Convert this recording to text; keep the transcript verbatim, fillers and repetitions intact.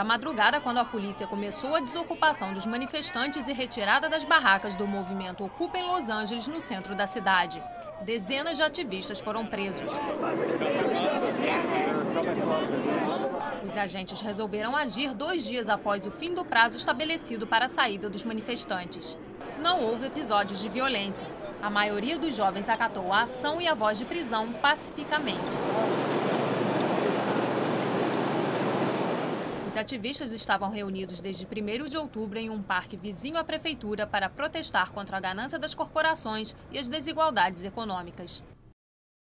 da madrugada, quando a polícia começou a desocupação dos manifestantes e retirada das barracas do movimento Ocupem Los Angeles, no centro da cidade. Dezenas de ativistas foram presos. Os agentes resolveram agir dois dias após o fim do prazo estabelecido para a saída dos manifestantes. Não houve episódios de violência. A maioria dos jovens acatou a ação e a voz de prisão pacificamente. Os ativistas estavam reunidos desde primeiro de outubro em um parque vizinho à prefeitura para protestar contra a ganância das corporações e as desigualdades econômicas.